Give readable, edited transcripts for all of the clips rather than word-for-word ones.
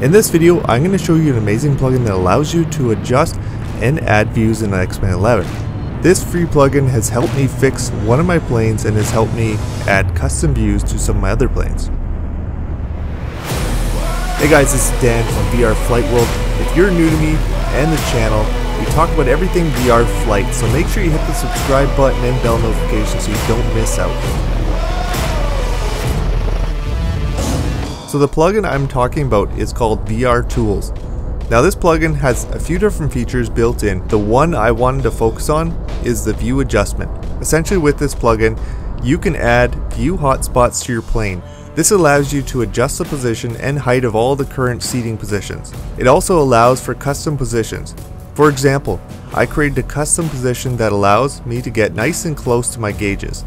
In this video, I'm going to show you an amazing plugin that allows you to adjust and add views in X-Plane 11. This free plugin has helped me fix one of my planes and has helped me add custom views to some of my other planes. Hey guys, this is Dan from VR Flight World. If you're new to me and the channel, we talk about everything VR flight, so make sure you hit the subscribe button and bell notification so you don't miss out. So the plugin I'm talking about is called VR Tools. Now this plugin has a few different features built in. The one I wanted to focus on is the view adjustment. Essentially with this plugin, you can add view hotspots to your plane. This allows you to adjust the position and height of all the current seating positions. It also allows for custom positions. For example, I created a custom position that allows me to get nice and close to my gauges.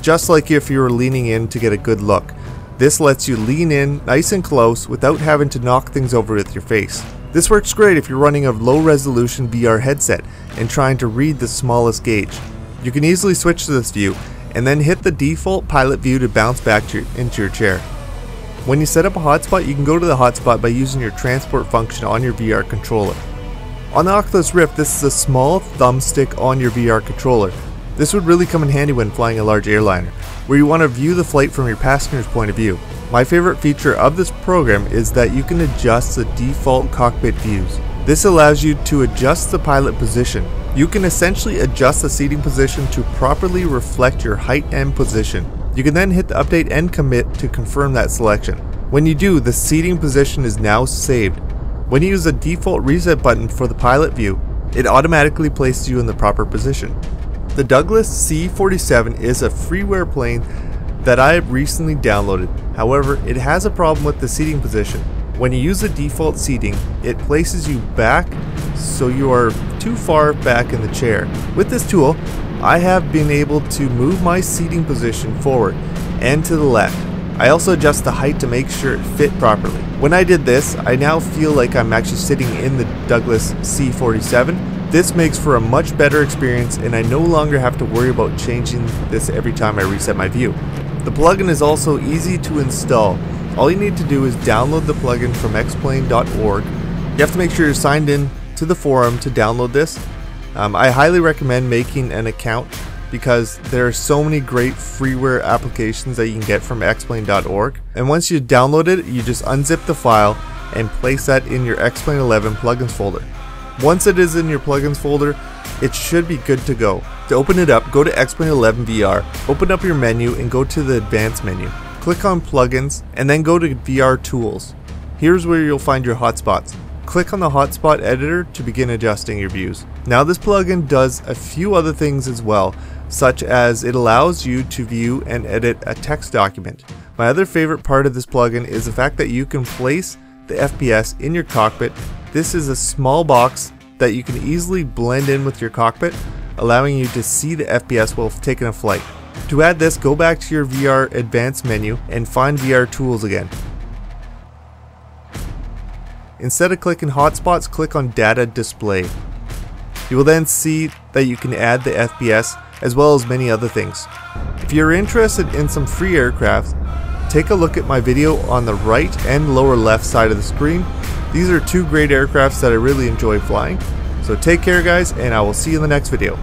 Just like if you were leaning in to get a good look. This lets you lean in nice and close without having to knock things over with your face. This works great if you're running a low resolution VR headset and trying to read the smallest gauge. You can easily switch to this view and then hit the default pilot view to bounce back into your chair. When you set up a hotspot, you can go to the hotspot by using your transport function on your VR controller. On the Oculus Rift, this is a small thumbstick on your VR controller. This would really come in handy when flying a large airliner, where you want to view the flight from your passenger's point of view. My favorite feature of this program is that you can adjust the default cockpit views. This allows you to adjust the pilot position. You can essentially adjust the seating position to properly reflect your height and position. You can then hit the update and commit to confirm that selection. When you do, the seating position is now saved. When you use the default reset button for the pilot view, it automatically places you in the proper position. The Douglas C-47 is a freeware plane that I have recently downloaded. However, it has a problem with the seating position. When you use the default seating, it places you back so you are too far back in the chair. With this tool, I have been able to move my seating position forward and to the left. I also adjust the height to make sure it fit properly. When I did this, I now feel like I'm actually sitting in the Douglas C-47. This makes for a much better experience and I no longer have to worry about changing this every time I reset my view. The plugin is also easy to install. All you need to do is download the plugin from xplane.org. You have to make sure you're signed in to the forum to download this. I highly recommend making an account, because there are so many great freeware applications that you can get from xplane.org. And once you download it, you just unzip the file and place that in your X-Plane 11 plugins folder. Once it is in your plugins folder, it should be good to go. To open it up, go to X-Plane 11 VR, open up your menu and go to the advanced menu. Click on plugins and then go to VR Tools. Here's where you'll find your hotspots. Click on the hotspot editor to begin adjusting your views. Now this plugin does a few other things as well, such as it allows you to view and edit a text document. My other favorite part of this plugin is the fact that you can place the FPS in your cockpit. This is a small box that you can easily blend in with your cockpit, allowing you to see the FPS while taking a flight. To add this, go back to your VR Advanced menu and find VR Tools again. Instead of clicking hotspots, click on Data Display. You will then see that you can add the FPS as well as many other things. If you're interested in some free aircraft, take a look at my video on the right and lower left side of the screen. These are two great aircrafts that I really enjoy flying. So take care guys, and I will see you in the next video.